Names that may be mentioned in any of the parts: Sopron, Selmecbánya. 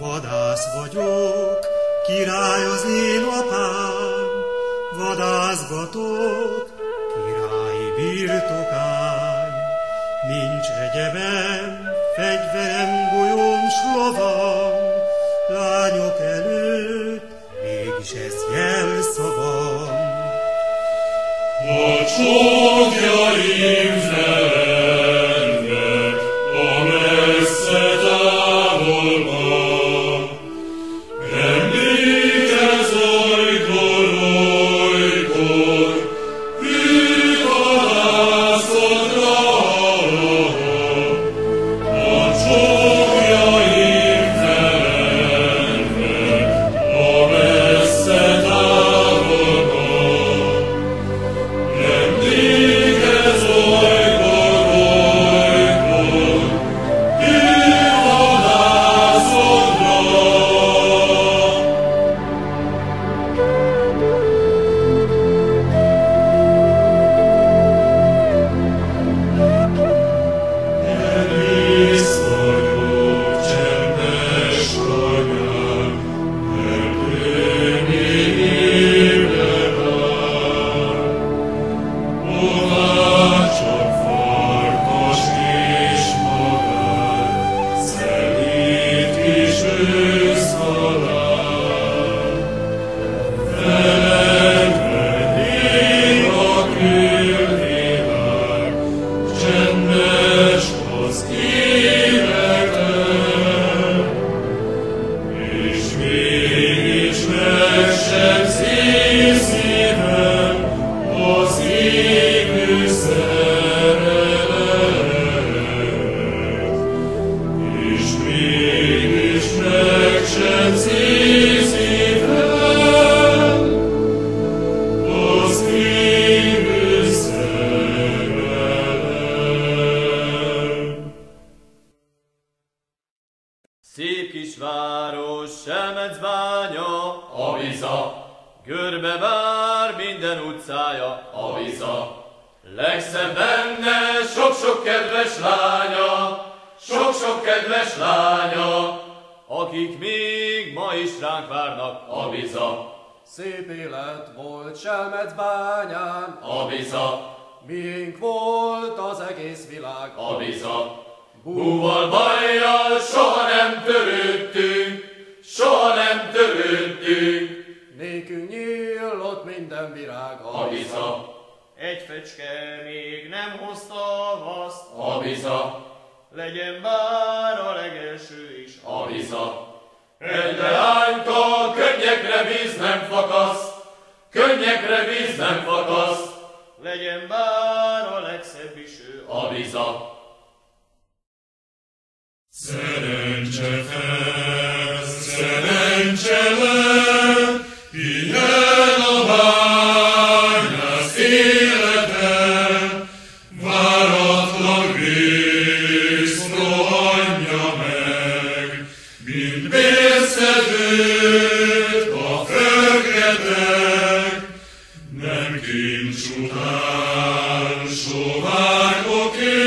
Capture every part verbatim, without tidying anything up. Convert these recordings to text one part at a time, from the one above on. Vadász vagyok, király az én apám, vadászgatok királyi birtokán. Nincs egyebem, fegyverem, golyom, lovam, lányok előtt mégis ez jelszavam. A csókjaim felengnek a messze távolban. Szép kis város, Selmecbánya, a viza, görbe vár minden utcája, a viza. Legszebb benne sok-sok kedves lánya, sok-sok kedves lánya, akik még ma is ránk várnak, a viza. Szép élet volt Selmecbányán, a viza, miénk volt az egész világ, a viza. Búval, bajjal soha nem törődtünk, soha nem törődtünk. Nékünk nyílott minden virág, a viza. Egy fecske még nem hozta a vaszt, a viza. Legyen bár a legelső is, a viza. Egy leányka könnyekre víz nem fakaszt, könnyekre víz nem fakaszt. Legyen bár a legszebb is ő, a viza. Szerencse fel, szerencse le, pihen a bányász élete, váratlan rész rohanja meg, mint bészedőt a feketeg, nem kincs után sovágoké.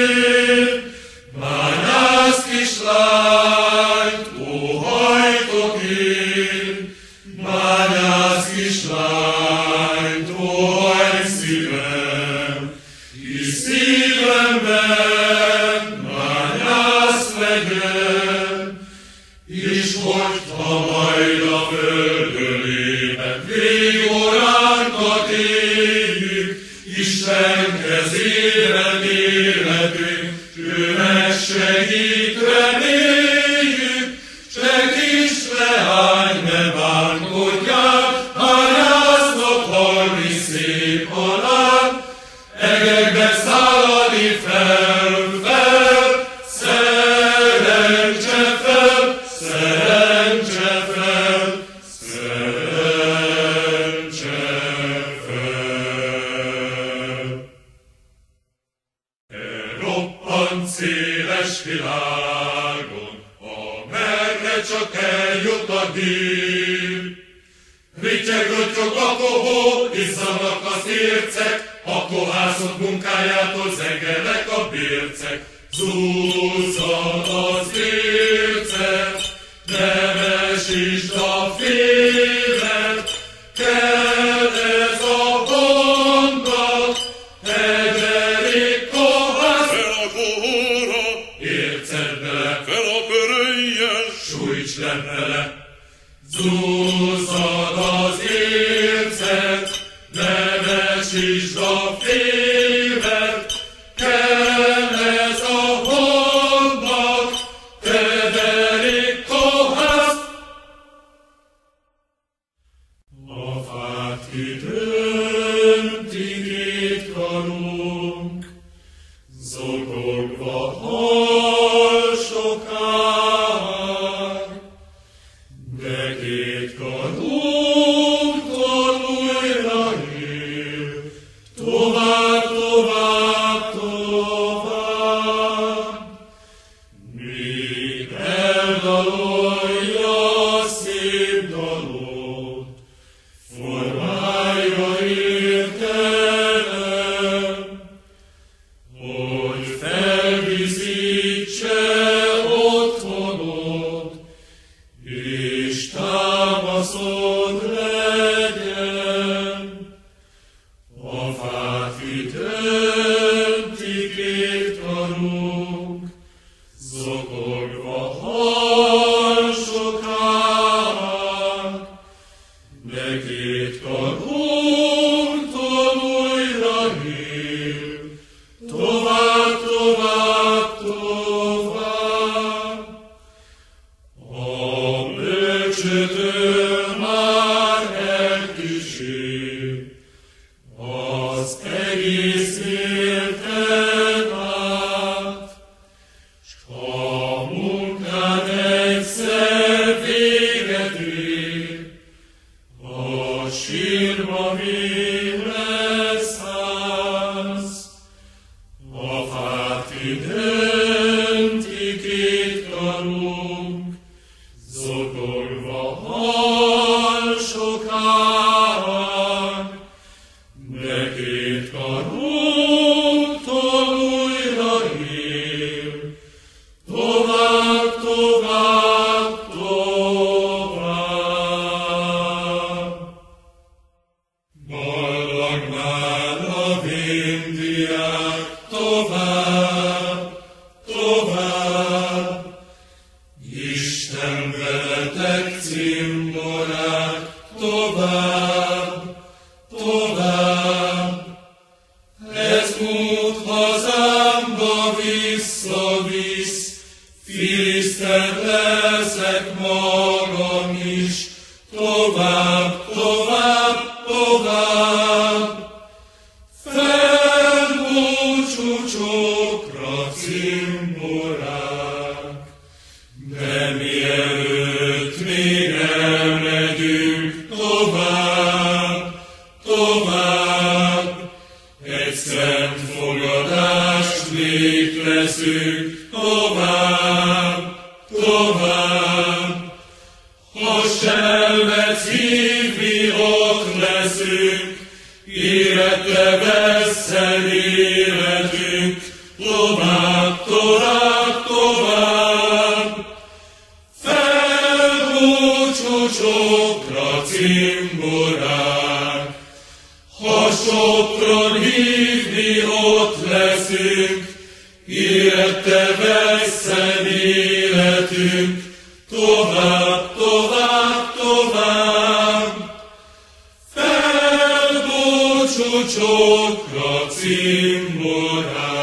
Izzadnak az ércek, a kohászok munkájától zengelek a ércek, zúzzad az ércet, ne vesítsd a félet, kell ez a banda, heverék a ház. Fel a kohóra, érced bele, fel a pöröljjel, sújts lefele, zúzzad az ércet, ne vesítsd a félet, kell ez a honnak, keverék a ház. A fát kitönti két karunk, zokogva hal sokáig, de két karunktól újra él, tovább, tovább, tovább, míg eldalolja szép dalot, formája értelem, hogy felviszítse otthonod, és támaszod legyen. A fát kitönti két karunk, zokogva hal sokáig, de két karunktól újra él, tovább, tovább, tovább. A bölcsötől már elkísér, az egész életen át, s ha munkád egyszer véget ér, a sírba még lesz ház. A fát kitönti két karunk, zokogva hal sokáig, de két karunktól újra él, tovább, tovább, tovább. Ballagnál a vén-diák tovább, tovább, Isten veletek cimborák tovább, tovább. Ez út hazámba visszavisz, filiszter leszek magam is, tovább, tovább, tovább. Felbújt csúcsokra cimborák, de mielőtt még elmegyünk tovább, tovább, egy szent fogadást még leszünk tovább, tovább. Ha selmet hívni ott leszünk, életre vesszel életünk, tovább, tovább, tovább. Felbúcsúcsokra cimborák, ha Sopron hívni ott leszünk, életre vesszel életünk, tovább, tovább, tovább. Felbúcsúcsokra cimborák,